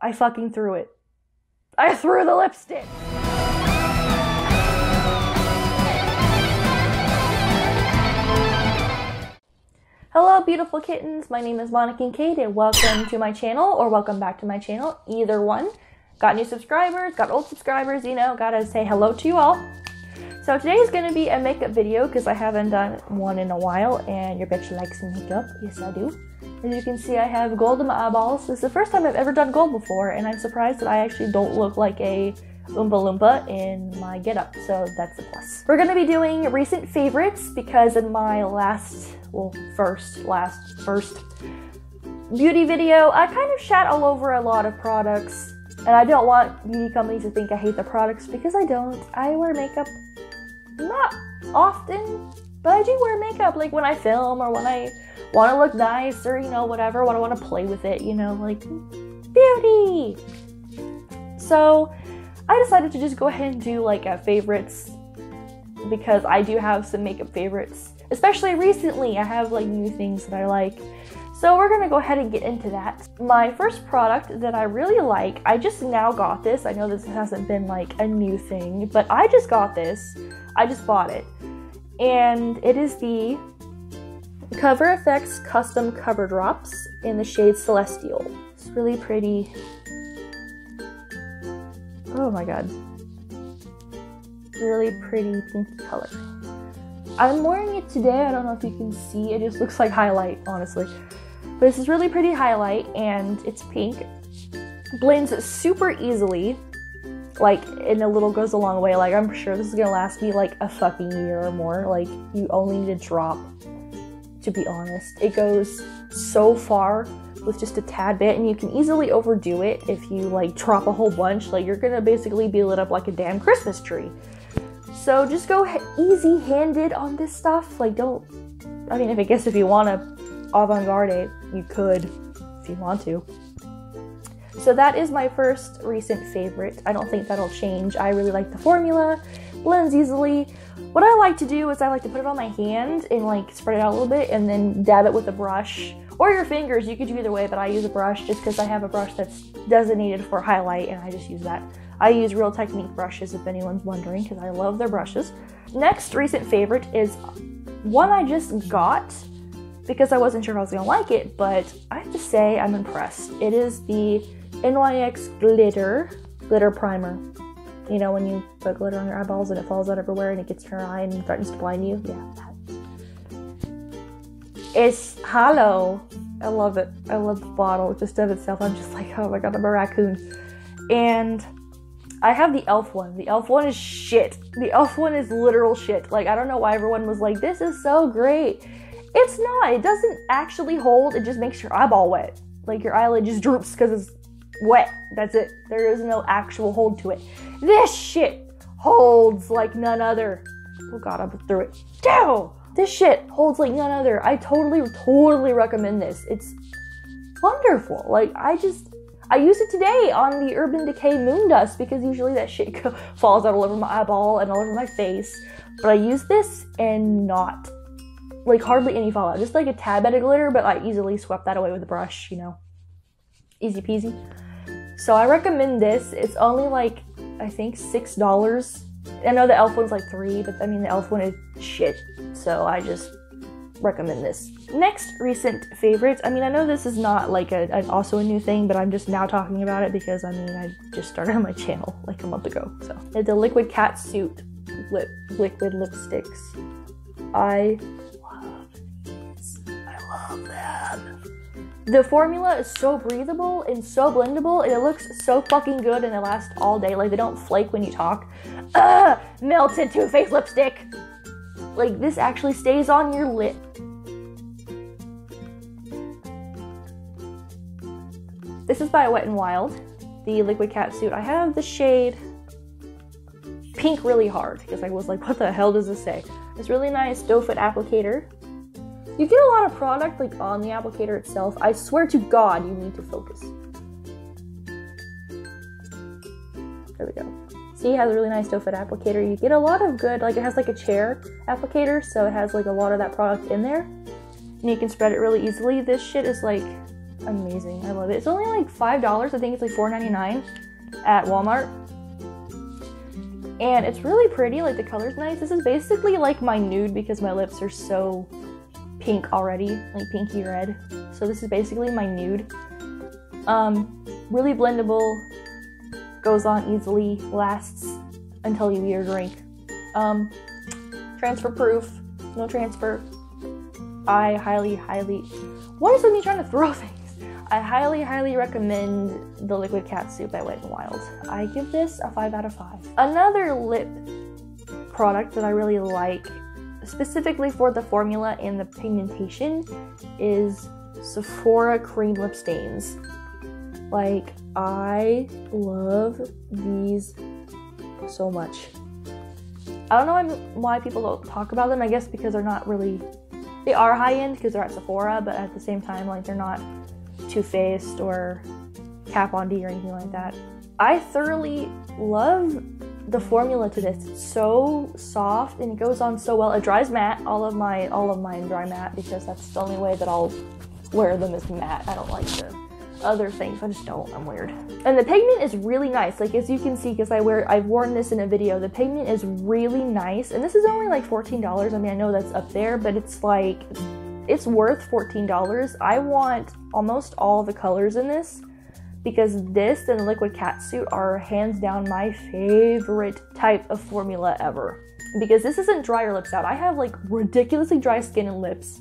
I fucking threw it. I threw the lipstick. Hello beautiful kittens, my name is Mona KinKade and welcome to my channel, or welcome back to my channel, either one. Got new subscribers, got old subscribers, you know, gotta say hello to you all. So today is gonna be a makeup video because I haven't done one in a while and your bitch likes makeup, yes I do. As you can see, I have gold in my eyeballs. This is the first time I've ever done gold before and I'm surprised that I actually don't look like a Oompa Loompa in my getup, so that's a plus. We're gonna be doing recent favorites because in my first beauty video, I kind of shat all over a lot of products, and I don't want beauty companies to think I hate the products because I don't. I wear makeup not often, but I do wear makeup like when I film or when I want to look nice or, you know, whatever, when I want to play with it, you know, like beauty. So I decided to just go ahead and do like a favorites because I do have some makeup favorites, especially recently. I have like new things that I like. So we're gonna go ahead and get into that. My first product that I really like, I just now got this. I know this hasn't been like a new thing, but I just got this. I just bought it. And it is the CoverFX Custom Cover Drops in the shade Celestial. It's really pretty. Oh my god. Really pretty pinky color. I'm wearing it today, I don't know if you can see, it just looks like highlight, honestly. But this is really pretty highlight, and it's pink. Blends super easily, like, and a little goes a long way. Like, I'm sure this is gonna last me, like, a fucking year or more. Like, you only need a drop, to be honest. It goes so far with just a tad bit, and you can easily overdo it if you, like, drop a whole bunch. Like, you're gonna basically be lit up like a damn Christmas tree. So just go easy-handed on this stuff. Like, don't, I mean, if you want to avant-garde it, you could if you want to. So that is my first recent favorite. I don't think that'll change. I really like the formula, blends easily. What I like to do is I like to put it on my hand and like spread it out a little bit and then dab it with a brush or your fingers. You could do either way, but I use a brush just because I have a brush that's designated for highlight and I just use that. I use Real Technique brushes, if anyone's wondering, because I love their brushes. Next recent favorite is one I just got because I wasn't sure if I was going to like it, but I have to say I'm impressed. It is the NYX Glitter Primer. You know, when you put glitter on your eyeballs and it falls out everywhere and it gets in your eye and threatens to blind you? Yeah, that. It's hollow. I love it. I love the bottle just of itself. I'm just like, oh my god, I'm a raccoon. And I have the e.l.f. one. The e.l.f. one is shit. The e.l.f. one is literal shit. Like, I don't know why everyone was like, this is so great. It's not. It doesn't actually hold. It just makes your eyeball wet. Like, your eyelid just droops because it's wet. That's it. There is no actual hold to it. This shit holds like none other. Oh god, I'm through it. Damn! This shit holds like none other. I totally recommend this. It's wonderful. Like, I used it today on the Urban Decay Moon Dust because usually that shit falls out all over my eyeball and all over my face. But I used this and not. Like, hardly any fallout. Just like a tad bit of glitter, but I easily swept that away with a brush, you know. Easy peasy. So I recommend this. It's only like, I think $6. I know the e.l.f. one's like $3, but I mean the e.l.f. one is shit. So I just recommend this. Next recent favorites, I mean, I know this is not like also a new thing, but I'm just now talking about it because I mean I just started on my channel like a month ago. So the Liquid Cat Suit liquid lipsticks, I love these. I love them. The formula is so breathable and so blendable, and it looks so fucking good, and they last all day. Like, they don't flake when you talk. Melted Too Faced lipstick. Like, this actually stays on your lip. This is by Wet n Wild, the Liquid Cat Suit. I have the shade Pink Really Hard, because I was like, what the hell does this say? It's really nice doe-foot applicator. You get a lot of product, like, on the applicator itself. I swear to God, you need to focus. There we go. See, it has a really nice doe-foot applicator. You get a lot of good, like, it has like a chair applicator, so it has like a lot of that product in there. And you can spread it really easily. This shit is like amazing. I love it. It's only like $5. I think it's like $4.99 at Walmart. And it's really pretty. Like, the color's nice. This is basically like my nude because my lips are so pink already, like pinky red. So this is basically my nude. Really blendable, goes on easily, lasts until you eat or drink. Transfer proof, no transfer. I highly, what is with me trying to throw things? I highly recommend the Liquid Cat Soup by Wet n Wild. I give this a 5 out of 5. Another lip product that I really like, specifically for the formula and the pigmentation, is Sephora Cream Lip Stains. Like, I love these so much. I don't know why people don't talk about them. I guess because they're not really, they are high-end because they're at Sephora, but at the same time, like, they're not Too Faced or Kat Von D or anything like that. I thoroughly love the formula to this. It's so soft and it goes on so well. It dries matte. All of mine dry matte because that's the only way that I'll wear them is matte. I don't like the other things. I just don't. I'm weird. And the pigment is really nice. Like, as you can see, because I've worn this in a video, the pigment is really nice. And this is only like $14. I mean, I know that's up there, but it's like, it's worth $14. I want almost all the colors in this because this and the Liquid Cat Suit are hands down my favorite type of formula ever. Because this isn't dry your lips out. I have like ridiculously dry skin and lips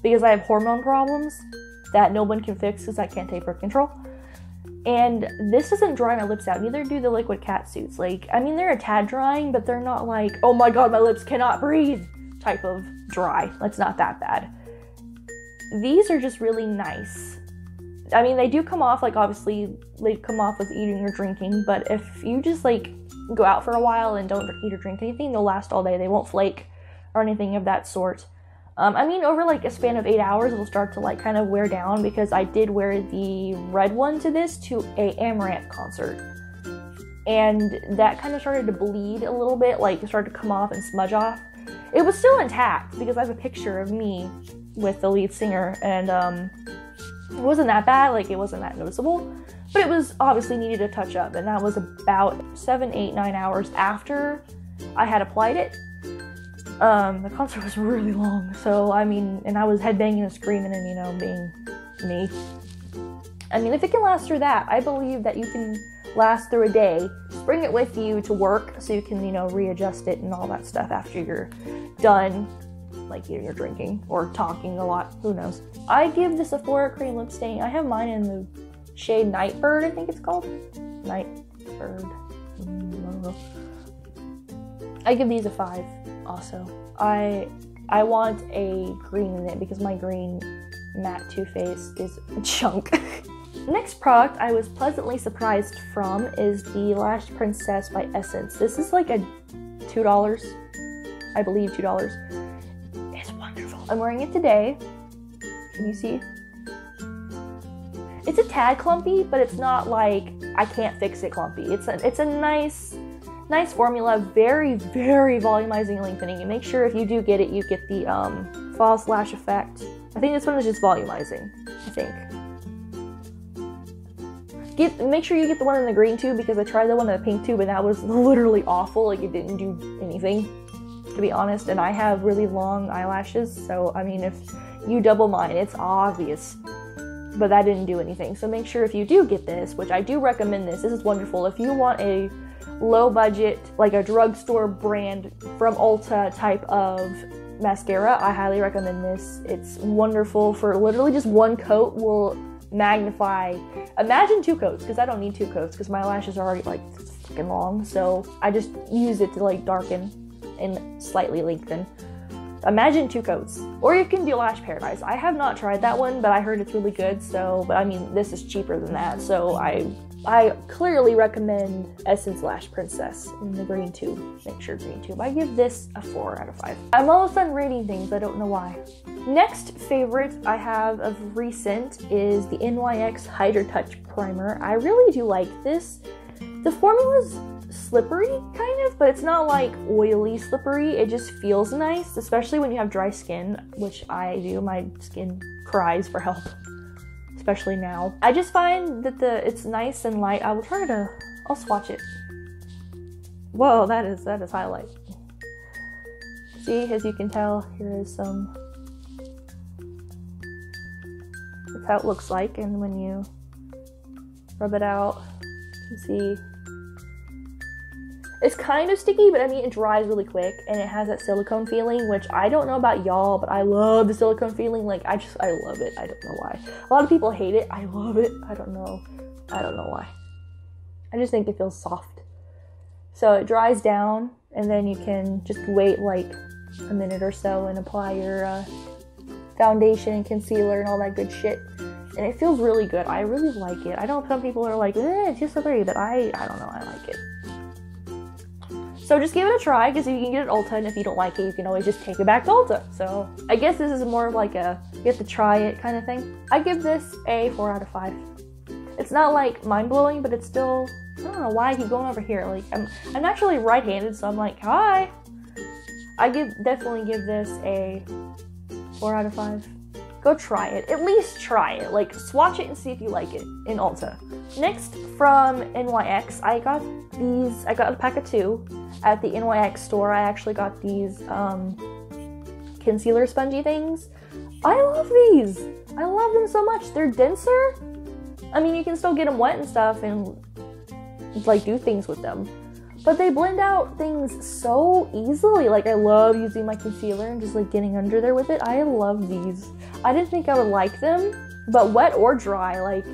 because I have hormone problems that no one can fix because I can't take birth control. And this doesn't dry my lips out. Neither do the Liquid Cat Suits. Like, I mean, they're a tad drying, but they're not like, oh my god, my lips cannot breathe type of dry. It's not that bad. These are just really nice. I mean, they do come off, like, obviously they come off with eating or drinking, but if you just like go out for a while and don't eat or drink anything, they'll last all day. They won't flake or anything of that sort. I mean, over like a span of 8 hours, it'll start to like kind of wear down because I did wear the red one to this to a Amaranth concert. And that kind of started to bleed a little bit, like it started to come off and smudge off. It was still intact because I have a picture of me with the lead singer, and it wasn't that bad, like it wasn't that noticeable, but it was obviously needed a touch up, and that was about 7, 8, 9 hours after I had applied it. The concert was really long, so I mean, and I was headbanging and screaming and, you know, being me. I mean, if it can last through that, I believe that you can last through a day. Bring it with you to work so you can, you know, readjust it and all that stuff after you're done, like eating or drinking or talking a lot, who knows. I give the Sephora Cream Lip Stain, I have mine in the shade Nightbird, I think it's called. Nightbird. I give these a 5 also. I want a green in it because my green matte Too Faced is a chunk. Next product I was pleasantly surprised from is the Lash Princess by Essence. This is like a $2, I believe $2. I'm wearing it today. Can you see? It's a tad clumpy, but it's not like I can't fix it clumpy. It's a nice formula, very volumizing and lengthening. And make sure if you do get it, you get the false lash effect. I think this one is just volumizing, I think. Make sure you get the one in the green tube because I tried the one in the pink tube and that was literally awful. Like, it didn't do anything, to be honest, and I have really long eyelashes, so I mean, if you double mine, it's obvious, but that didn't do anything. So make sure if you do get this, which I do recommend, this is wonderful. If you want a low budget, like a drugstore brand from Ulta type of mascara, I highly recommend this. It's wonderful for literally just one coat will magnify, imagine 2 coats, because I don't need 2 coats because my lashes are already like fucking long, so I just use it to like darken and slightly lengthen. Imagine 2 coats. Or you can do Lash Paradise. I have not tried that one, but I heard it's really good, so, but I mean, this is cheaper than that, so I clearly recommend Essence Lash Princess in the green tube. Make sure green tube. I give this a 4 out of 5. I'm all of a sudden rating things, I don't know why. Next favorite I have of recent is the NYX Hydro Touch Primer. I really do like this. The formula's slippery kind of, but it's not like oily slippery. It just feels nice, especially when you have dry skin, which I do. My skin cries for help, especially now. I just find that it's nice and light. I would try to, I'll swatch it. Whoa, that is highlight. See, as you can tell, here is some, that's how it looks like, and when you rub it out, you see it's kind of sticky, but I mean it dries really quick, and it has that silicone feeling, which I don't know about y'all, but I love the silicone feeling. Like, I love it. I don't know why. A lot of people hate it. I love it. I don't know why. I just think it feels soft. So it dries down, and then you can just wait like a minute or so and apply your foundation and concealer and all that good shit. And it feels really good. I really like it. I know some people are like, it's just a three, but I don't know. I like it. So just give it a try, because you can get it at Ulta, and if you don't like it, you can always just take it back to Ulta. So I guess this is more of like a you have to try it kind of thing. I give this a 4 out of 5. It's not like mind-blowing, but it's still, I don't know why I keep going over here. Like, I'm actually right-handed, so I'm like, hi. I definitely give this a 4 out of 5. Go try it. At least try it. Like, swatch it and see if you like it in Ulta. Next, from NYX, I got a pack of 2 at the NYX store. I actually got these concealer spongy things. I love these. I love them so much. They're denser. I mean, you can still get them wet and stuff and like do things with them, but they blend out things so easily. Like, I love using my concealer and just like getting under there with it. I love these. I didn't think I would like them, but wet or dry, like,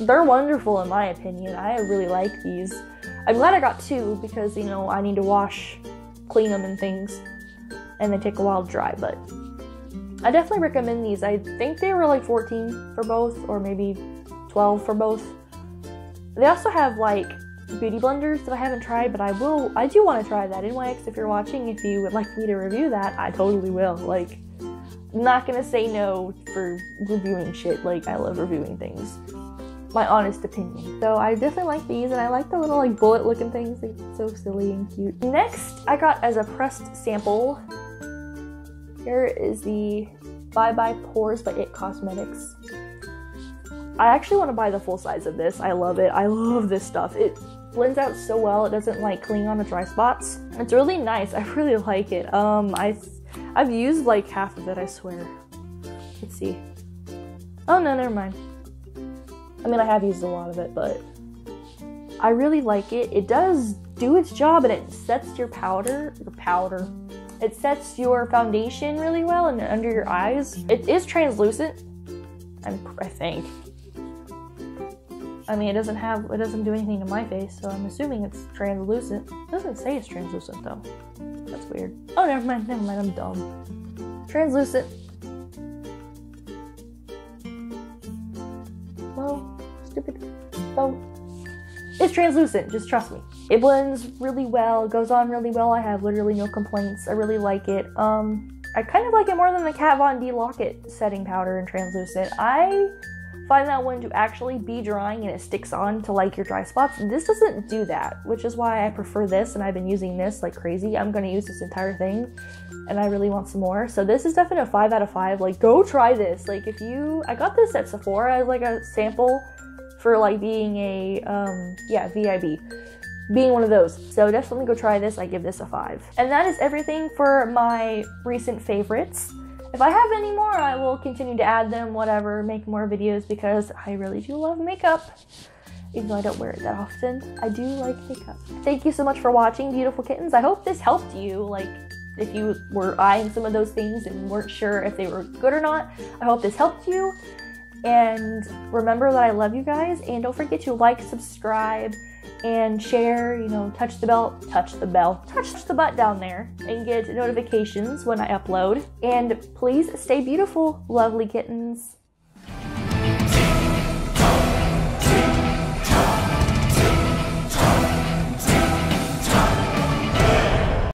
they're wonderful in my opinion. I really like these. I'm glad I got 2 because, you know, I need to wash, clean them and things, and they take a while to dry, but I definitely recommend these. I think they were like $14 for both, or maybe $12 for both. They also have like beauty blenders that I haven't tried, but I do want to try that. NYX, if you're watching, if you would like me to review that, I totally will. Like, I'm not gonna say no for reviewing shit. Like, I love reviewing things. My honest opinion. So I definitely like these, and I like the little like bullet looking things. Like, it's so silly and cute. Next, I got as a pressed sample, here is the Bye Bye Pores by IT Cosmetics. I actually want to buy the full size of this. I love it. I love this stuff. It blends out so well. It doesn't like cling on to dry spots. It's really nice. I really like it. I've used like half of it, I swear. Let's see. Oh no, never mind. I mean, I have used a lot of it, but I really like it. It does do its job, and it sets your powder. It sets your foundation really well and under your eyes. It is translucent, I think. I mean, it doesn't do anything to my face, so I'm assuming it's translucent. It doesn't say it's translucent though. That's weird. Oh, never mind, I'm dumb. Translucent. Well, stupid. So, it's translucent, just trust me. It blends really well, goes on really well. I have literally no complaints. I really like it. I kind of like it more than the Kat Von D Lock It setting powder and translucent. I find that one to actually be drying, and it sticks on to like your dry spots. This doesn't do that, which is why I prefer this, and I've been using this like crazy. I'm gonna use this entire thing, and I really want some more. So this is definitely a 5 out of 5. Like, go try this. Like, I got this at Sephora as like a sample for like being a VIB. Being one of those. So definitely go try this. I give this a 5. And that is everything for my recent favorites. If I have any more, I will continue to add them, whatever, make more videos, because I really do love makeup. Even though I don't wear it that often, I do like makeup. Thank you so much for watching, beautiful kittens. I hope this helped you. Like, if you were eyeing some of those things and weren't sure if they were good or not, I hope this helped you. And remember that I love you guys. And don't forget to like, subscribe, and share, you know, touch the bell, touch the button down there and get notifications when I upload. And please stay beautiful, lovely kittens.